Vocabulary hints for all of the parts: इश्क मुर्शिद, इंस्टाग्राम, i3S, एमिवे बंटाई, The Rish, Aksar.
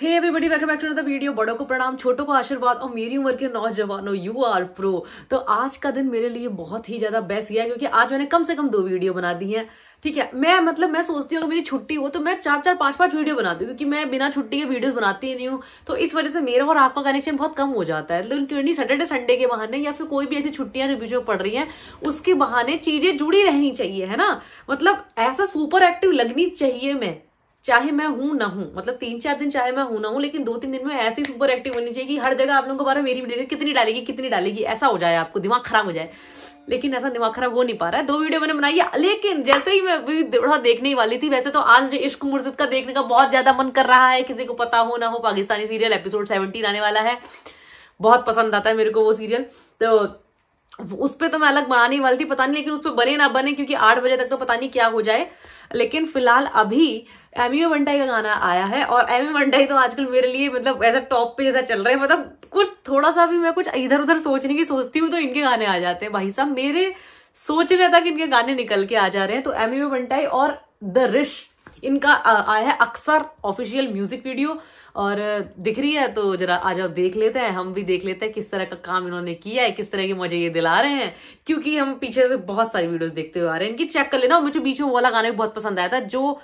Hey everybody, welcome back to the video. बड़ों को प्रणाम, छोटों को आशीर्वाद और मेरी उम्र के नौजवानों, यू आर प्रो। तो आज का दिन मेरे लिए बहुत ही ज्यादा बेस्ट गया क्योंकि आज मैंने कम से कम 2 वीडियो बना दी हैं। ठीक है, मैं सोचती हूँ अगर मेरी छुट्टी हो तो मैं 4-4, 5-5 वीडियो बनाती हूँ क्योंकि मैं बिना छुट्टी के वीडियोस बनाती ही नहीं हूँ। तो इस वजह से मेरा और आपका कनेक्शन बहुत कम हो जाता है, लेकिन सैटरडे संडे के बहाने या फिर कोई भी ऐसी छुट्टियां जो बीच में पड़ रही हैं उसके बहाने चीजें जुड़ी रहनी चाहिए, है ना। मतलब ऐसा सुपर एक्टिव लगनी चाहिए मैं, चाहे मैं हूं ना हूं, मतलब 3-4 दिन चाहे मैं हूं ना हूं, लेकिन 2-3 दिन में ऐसी सुपर एक्टिव होनी चाहिए कि हर जगह आप लोगों के बारे में मेरी वीडियो कितनी डालेगी ऐसा हो जाए, आपको दिमाग खराब हो जाए। लेकिन ऐसा दिमाग खराब हो नहीं पा रहा है। 2 वीडियो मैंने बनाई है, लेकिन जैसे ही मैं थोड़ा देखने ही वाली थी, वैसे तो आज मुझे इश्क मुर्शिद का देखने का बहुत ज्यादा मन कर रहा है। किसी को पता हो ना हो, पाकिस्तानी सीरियल एपिसोड 17 आने वाला है। बहुत पसंद आता है मेरे को वो सीरियल, तो उस पर तो मैं अलग बनाने वाली थी, पता नहीं लेकिन उस पर बने ना बने क्योंकि 8 बजे तक तो पता नहीं क्या हो जाए। लेकिन फिलहाल अभी एमिवे बंटाई का गाना आया है और एमिवे बंटाई तो आजकल मेरे लिए मतलब ऐसा टॉप पे जैसा चल रहा है। मतलब कुछ थोड़ा सा भी मैं कुछ इधर उधर सोचने की सोचती हूँ तो इनके गाने आ जाते हैं। भाई साहब, मेरे सोचने तक इनके गाने निकल के आ जा रहे हैं। तो एमिवे बंटाई और द रिश, इनका आया है अक्सर ऑफिशियल म्यूजिक वीडियो और दिख रही है, तो जरा आज आप देख लेते हैं, हम भी देख लेते हैं किस तरह का काम इन्होंने किया है, किस तरह के मजे ये दिला रहे हैं। क्योंकि हम पीछे से बहुत सारी वीडियोस देखते हुए आ रहे हैं इनकी, चेक कर लेना। मुझे बीच में वाला गाना भी बहुत पसंद आया था जो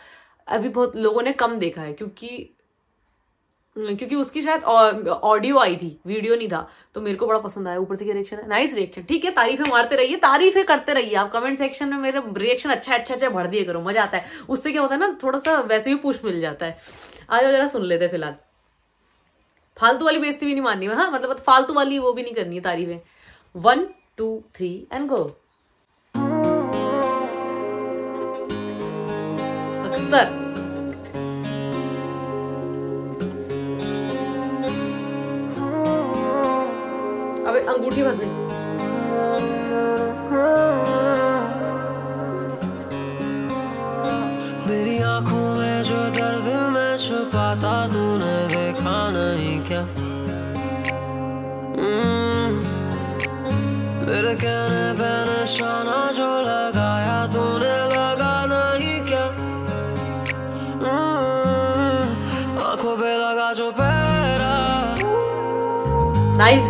अभी बहुत लोगों ने कम देखा है क्योंकि उसकी शायद ऑडियो आई थी, वीडियो नहीं था, तो मेरे को बड़ा पसंद आया। ऊपर से क्या रिएक्शन है, नाइस रिएक्शन। ठीक है, तारीफें मारते रहिए, तारीफें करते रहिए। आप कमेंट सेक्शन में मेरे रिएक्शन अच्छा भर दिए करो, मजा आता है। उससे क्या होता है ना, थोड़ा सा वैसे भी पुश मिल जाता है। आज जरा सुन लेते हैं फिलहाल। फालतू वाली बेइज्जती भी नहीं माननी है, हाँ मतलब फालतू वाली वो भी नहीं करनी है तारीफें। 1, 2, 3 एंड गो। अक्सर अंगूठी फंस गई। मेरी आंखों में जो दर्द मैं छुपाता तूने देखा नहीं क्या। मेरे कहने पे निशाना जो लगाया तूने लगा नहीं क्या। आंखों पे लगा जो पैरा। नाइस।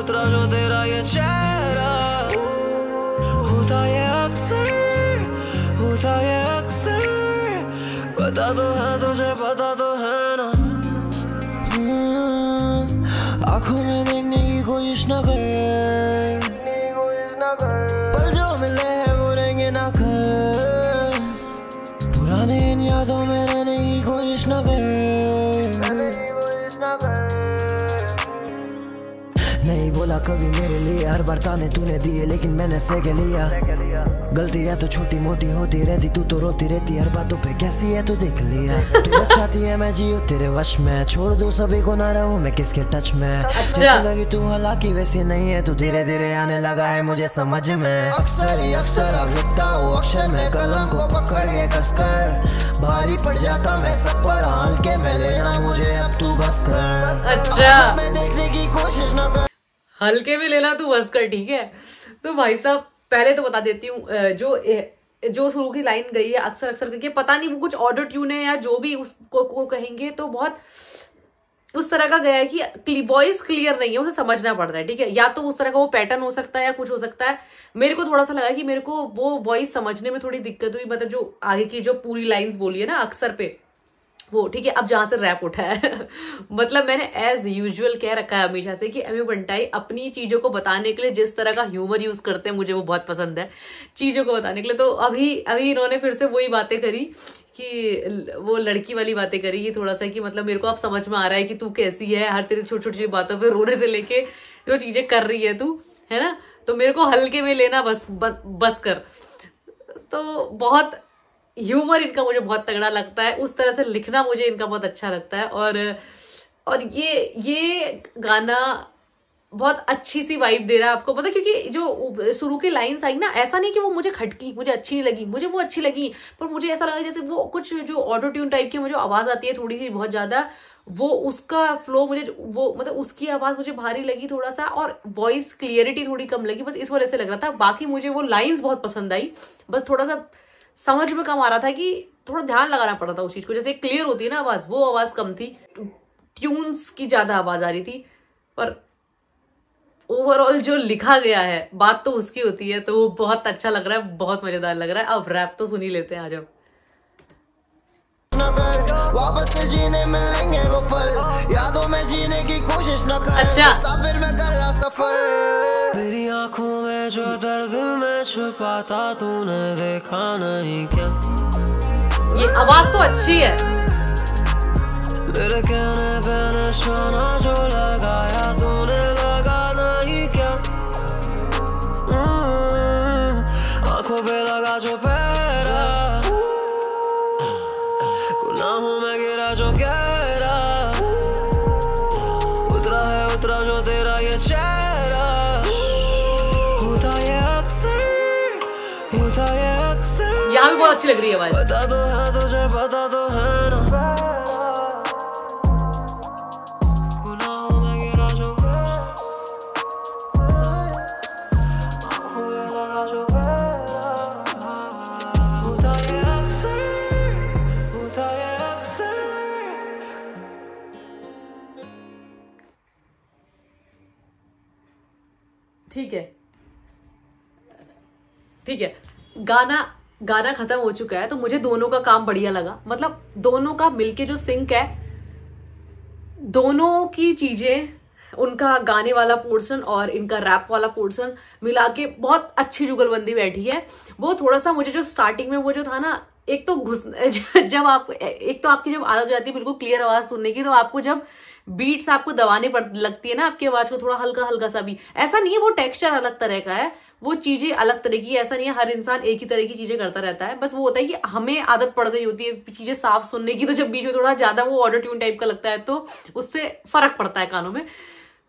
उतरा जो तेरा ये चेहरा, होता ये अक्सर पता तो है तुझे, पता तो है ना। आँखों में देखने की कोशिश ना कर, पर जो मिले हैं वो रहेंगे ना कर। पुराने इन यादों में रहने की कोशिश ना कर। नहीं बोला कभी मेरे लिए, हर बार ताने तूने दिए लेकिन मैंने सह लिया। गलतियाँ तो छोटी मोटी होती रहती, तू तो रोती रहती हर बातों पे, कैसी है तू देख लिया। तू बस चाहती है मैं जियो तेरे वश में, छोड़ दूँ सभी को ना रहूँ मैं किसके टच में। अच्छा लगी तू हालांकि वैसी नहीं है, तू धीरे धीरे आने लगा है मुझे समझ में। अक्सर अब लिखता हूँ अक्षर में, कलम को पकड़ के कसकर भारी पड़ जाता मैं सब पर, हल्के में लेना मुझे अब तू बस कर। अच्छा मैं देखने की कोशिश ना कर, हल्के में लेना तू बस कर। ठीक है, तो भाई साहब पहले तो बता देती हूँ, जो शुरू की लाइन गई है अक्सर करके, पता नहीं वो कुछ ऑटो ट्यून है या जो भी उसको कहेंगे, तो बहुत उस तरह का गया है कि वॉइस क्लियर नहीं है, उसे समझना पड़ रहा है। ठीक है, या तो उस तरह का वो पैटर्न हो सकता है या कुछ हो सकता है। मेरे को थोड़ा सा लगा कि मेरे को वो वॉइस समझने में थोड़ी दिक्कत हुई, मतलब जो आगे की जो पूरी लाइन्स बोली है ना अक्सर पे वो। ठीक है, अब जहाँ से रैप उठा है मतलब मैंने एज यूजुअल कह रखा है हमेशा से कि एमिवे बंटाई अपनी चीज़ों को बताने के लिए जिस तरह का ह्यूमर यूज़ करते हैं मुझे वो बहुत पसंद है चीज़ों को बताने के लिए। तो अभी इन्होंने फिर से वही बातें करी कि वो लड़की वाली बातें करी, ये थोड़ा सा कि मतलब मेरे को अब समझ में आ रहा है कि तू कैसी है, हर तेरी छोटी बातों पर रोने से लेके जो चीज़ें कर रही है तू, है ना। तो मेरे को हल्के में लेना बस कर। तो बहुत ह्यूमर इनका मुझे बहुत तगड़ा लगता है, उस तरह से लिखना मुझे इनका बहुत अच्छा लगता है। और ये गाना बहुत अच्छी सी वाइब दे रहा है आपको, पता, क्योंकि जो शुरू के लाइन्स आई ना, ऐसा नहीं कि वो मुझे खटकी, मुझे अच्छी नहीं लगी, मुझे वो अच्छी लगी, पर मुझे ऐसा लगा जैसे वो कुछ जो ऑटो ट्यून टाइप की मुझे आवाज़ आती है थोड़ी सी बहुत ज़्यादा, वो उसका फ्लो मुझे वो मतलब उसकी आवाज़ मुझे भारी लगी थोड़ा सा, और वॉइस क्लियरिटी थोड़ी कम लगी, बस इस वजह से लग रहा था। बाकी मुझे वो लाइन्स बहुत पसंद आई, बस थोड़ा सा समझ में कम आ रहा था कि थोड़ा ध्यान लगाना पड़ा था उस चीज को। जैसे क्लियर होती है ना आवाज, वो आवाज कम थी, ट्यून्स की ज्यादा आवाज आ रही थी। पर ओवरऑल जो लिखा गया है, बात तो उसकी होती है, तो वो बहुत अच्छा लग रहा है, बहुत मजेदार लग रहा है। अब रैप तो सुन ही लेते हैं। आज अब वापस जीने मिलेंगे वो पल, यादों में जीने की कोशिश न कर। अच्छा सफर में कर रहा सफर, मेरी आंखों में जो दर्द में छुपा था तूने देखा नहीं क्या। ये आवाज तो अच्छी है। मेरे कहने पे निशाना जो लगाया तूने लगा नहीं क्या, आंखों पे लगा जो पहरा, गुनाहों में गिरा जो गहरा, उतरा है उतरा जो तेरा ये चेहरा। होता ये अक्सर, होता ये अक्सर। यहाँ भी बहुत अच्छी लग रही है आवाज। बता दो है तुझे, बता दो है ना। ठीक है, ठीक है। गाना खत्म हो चुका है, तो मुझे दोनों का काम बढ़िया लगा। मतलब दोनों का मिलके जो सिंक है, दोनों की चीजें, उनका गाने वाला पोर्शन और इनका रैप वाला पोर्शन मिला के बहुत अच्छी जुगलबंदी बैठी है। वो थोड़ा सा मुझे जो स्टार्टिंग में वो जो था ना, एक तो घुस, जब आप, एक तो आपकी जब आदत हो जाती है बिल्कुल क्लियर आवाज सुनने की, तो आपको जब बीट्स आपको दबाने पर लगती है ना, आपकी आवाज को थोड़ा हल्का हल्का सा भी, ऐसा नहीं है वो टेक्सचर अलग तरह का है, वो चीजें अलग तरह की है। ऐसा नहीं है हर इंसान एक ही तरह की चीजें करता रहता है। बस वो होता है कि हमें आदत पड़ गई होती है चीजें साफ सुनने की, तो जब बीच में थोड़ा ज्यादा वो ऑटो ट्यून टाइप का लगता है, तो उससे फर्क पड़ता है कानों में।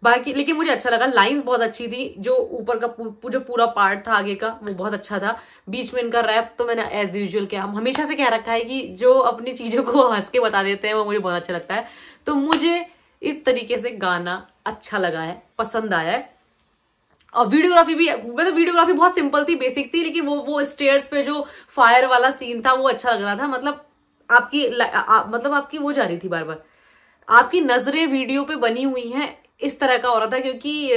बाकी लेकिन मुझे अच्छा लगा, लाइंस बहुत अच्छी थी। जो ऊपर का जो पूरा पार्ट था आगे का, वो बहुत अच्छा था। बीच में इनका रैप तो मैंने एज यूजुअल किया, हमेशा से कह रखा है कि जो अपनी चीज़ों को हंस के बता देते हैं वो मुझे बहुत अच्छा लगता है। तो मुझे इस तरीके से गाना अच्छा लगा है, पसंद आया है। और वीडियोग्राफी भी, मतलब वीडियोग्राफी बहुत सिंपल थी, बेसिक थी, लेकिन वो स्टेयर्स पे जो फायर वाला सीन था वो अच्छा लग रहा था। मतलब आपकी आपकी वो जा रही थी बार बार, आपकी नजरें वीडियो पे बनी हुई हैं, इस तरह का हो रहा था। क्योंकि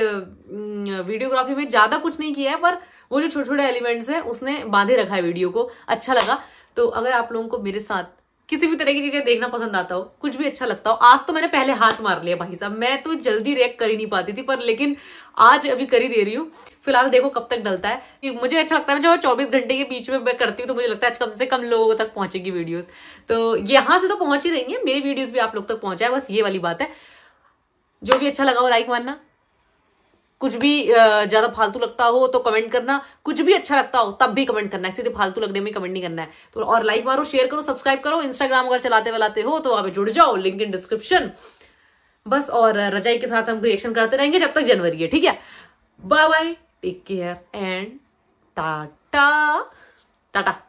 वीडियोग्राफी में ज्यादा कुछ नहीं किया है, पर वो जो छोटे छोटे एलिमेंट्स हैं उसने बांधे रखा है वीडियो को। अच्छा लगा। तो अगर आप लोगों को मेरे साथ किसी भी तरह की चीजें देखना पसंद आता हो, कुछ भी अच्छा लगता हो, आज तो मैंने पहले हाथ मार लिया भाई साहब, मैं तो जल्दी रिएक्ट कर ही नहीं पाती थी, पर लेकिन आज अभी कर ही दे रही हूँ। फिलहाल देखो कब तक डलता है। मुझे अच्छा लगता है, जब 24 घंटे के बीच में मैं करती हूँ, तो मुझे लगता है आज कम से कम लोगों तक पहुंचेगी वीडियोज। तो यहाँ से तो पहुंच ही रही है, मेरी वीडियोज भी आप लोग तक पहुंचा है, बस ये वाली बात है। जो भी अच्छा लगा हो लाइक मारना, कुछ भी ज्यादा फालतू लगता हो तो कमेंट करना, कुछ भी अच्छा लगता हो तब भी कमेंट करना है, सीधे फालतू लगने में कमेंट नहीं करना है। तो और लाइक मारो, शेयर करो, सब्सक्राइब करो। इंस्टाग्राम अगर चलाते वालाते हो तो वहां पे जुड़ जाओ, लिंक इन डिस्क्रिप्शन। बस, और रजाई के साथ हम रिएक्शन करते रहेंगे जब तक जनवरी है। ठीक है, bye bye, take care and tata Tata.